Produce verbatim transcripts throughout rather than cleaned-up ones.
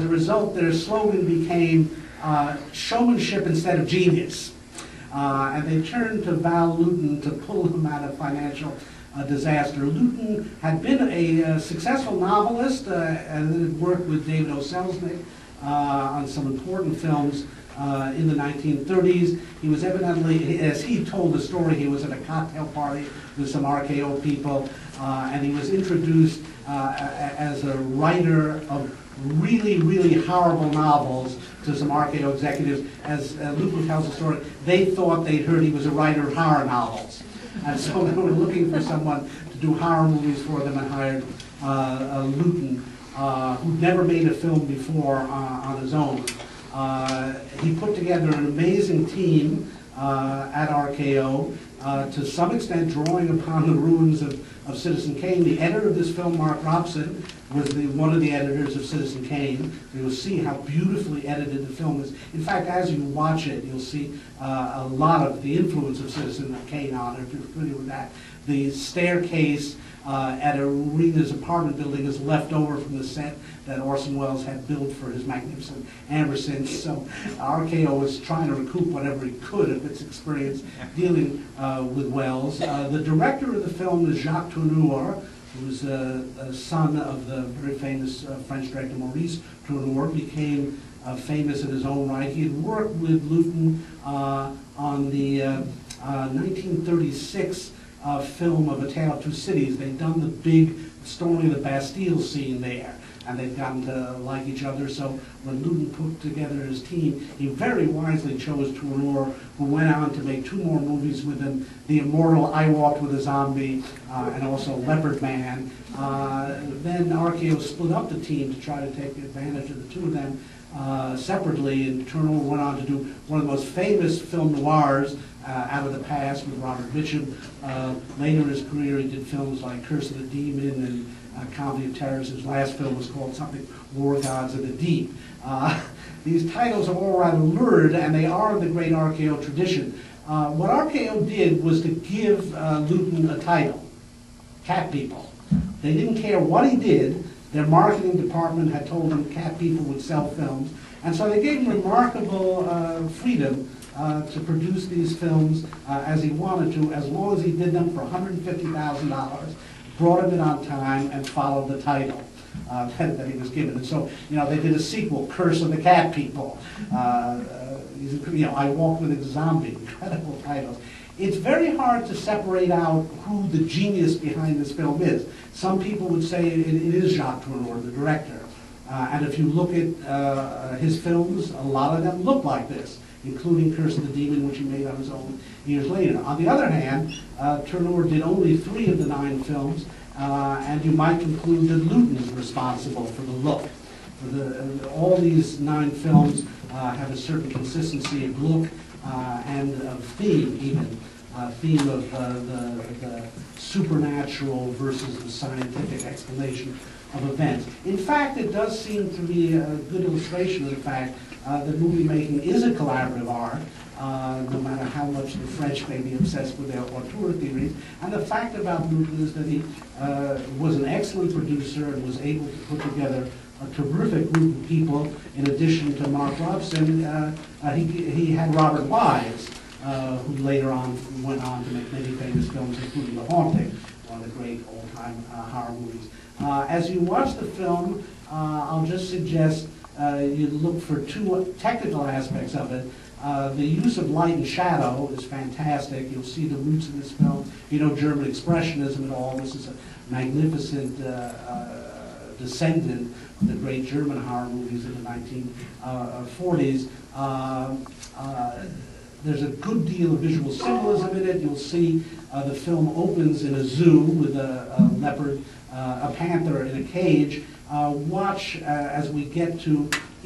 as a result, their slogan became uh, showmanship instead of genius. Uh, and they turned to Val Lewton to pull him out of financial uh, disaster. Lewton had been a uh, successful novelist uh, and had worked with David O. Selznick uh, on some important films uh, in the nineteen thirties. He was evidently, as he told the story, he was at a cocktail party with some R K O people, uh, and he was introduced uh, as a writer of really, really horrible novels to some R K O executives. As uh, Lewton tells the story, they thought they'd heard he was a writer of horror novels. And so they were looking for someone to do horror movies for them and hired uh, uh, Lewton, uh, who'd never made a film before uh, on his own. Uh, he put together an amazing team uh, at R K O, uh, to some extent drawing upon the ruins of, of Citizen Kane. The editor of this film, Mark Robson, was the, one of the editors of Citizen Kane. You'll see how beautifully edited the film is. In fact, as you watch it, you'll see uh, a lot of the influence of Citizen Kane on it, if you're familiar with that. The staircase uh, at Arena's apartment building is left over from the set that Orson Welles had built for his Magnificent Ambersons. So R K O was trying to recoup whatever he could of its experience dealing uh, with Welles. Uh, the director of the film is Jacques Tourneur, who's a, a son of the very famous uh, French director Maurice Tourneur, became uh, famous in his own right. He had worked with Lewton uh, on the uh, uh, nineteen thirty-six uh, film of A Tale of Two Cities. They'd done the big storming of the Bastille scene there, and they'd gotten to like each other. So when Lewton put together his team, he very wisely chose Tourneur, who went on to make two more movies with him, the immortal I Walked with a Zombie, uh, and also Leopard Man. Uh, then R K O split up the team to try to take advantage of the two of them uh, separately, and Tourneur went on to do one of the most famous film noirs, Uh, Out of the Past with Robert Mitchum. Uh, later in his career, he did films like Curse of the Demon and uh, Comedy of Terrors. His last film was called something, War Gods of the Deep. Uh, these titles are all rather lurid, and they are the great R K O tradition. Uh, what R K O did was to give uh, Lewton a title, Cat People. They didn't care what he did. Their marketing department had told them Cat People would sell films, and so they gave him remarkable uh, freedom Uh, to produce these films uh, as he wanted to, as long as he did them for one hundred fifty thousand dollars, brought him in on time, and followed the title uh, that, that he was given. And so, you know, they did a sequel, Curse of the Cat People. Uh, uh, you know, I Walked with a Zombie, incredible titles. It's very hard to separate out who the genius behind this film is. Some people would say it, it is Jacques Tourneur, the director. Uh, and if you look at uh, his films, a lot of them look like this, including Curse of the Demon, which he made on his own years later. On the other hand, uh, Tourneur did only three of the nine films, uh, and you might conclude that Lewton is responsible for the look. For the, uh, all these nine films uh, have a certain consistency of look uh, and of theme, even. Uh, theme of uh, the, the supernatural versus the scientific explanation of events. In fact, it does seem to be a good illustration of the fact uh, that movie making is a collaborative art, uh, no matter how much the French may be obsessed with their auteur theories. And the fact about Lewton is that he uh, was an excellent producer and was able to put together a terrific group of people. In addition to Mark Robson, uh, uh, he, he had Robert Wise, Uh, who later on went on to make many famous films, including The Haunting, one of the great all-time uh, horror movies. Uh, as you watch the film, uh, I'll just suggest uh, you look for two technical aspects of it. Uh, the use of light and shadow is fantastic. You'll see the roots of this film. You know, German Expressionism and all. This is a magnificent uh, uh, descendant of the great German horror movies in the nineteen forties. Uh, uh, There's a good deal of visual symbolism in it. You'll see uh, the film opens in a zoo with a, a leopard, uh, a panther in a cage. Uh, watch uh, as we get to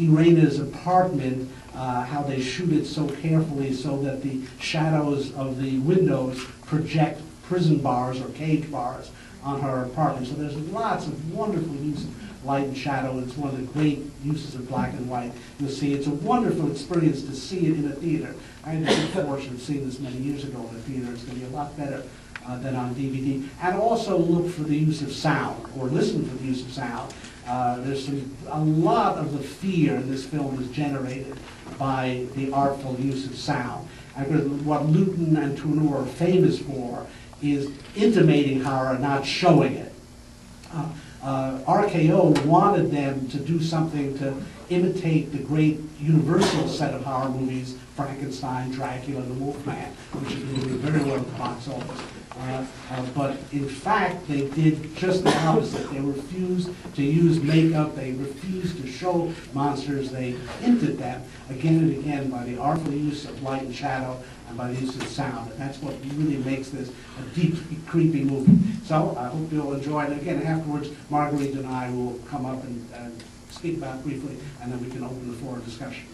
Irena's apartment, uh, how they shoot it so carefully so that the shadows of the windows project prison bars or cage bars on her apartment. So there's lots of wonderful use of light and shadow. It's one of the great uses of black and white. You'll see it's a wonderful experience to see it in a theater. I had the good fortune of seeing this many years ago in the theater. It's going to be a lot better uh, than on D V D. And also look for the use of sound, or listen for the use of sound. Uh, there's some, a lot of the fear in this film is generated by the artful use of sound. And what Lewton and Tourneur are famous for is intimating horror, not showing it. Uh, uh, R K O wanted them to do something to imitate the great universal set of horror movies, Frankenstein, Dracula, and the Wolfman, which is doing very well at the box office. Uh, uh, but in fact, they did just the opposite. They refused to use makeup. They refused to show monsters. They hinted them again and again by the artful use of light and shadow and by the use of sound. And that's what really makes this a deeply creepy movie. So I hope you'll enjoy it. And again, afterwards, Marguerite and I will come up and, and speak about it briefly, and then we can open the floor of discussion.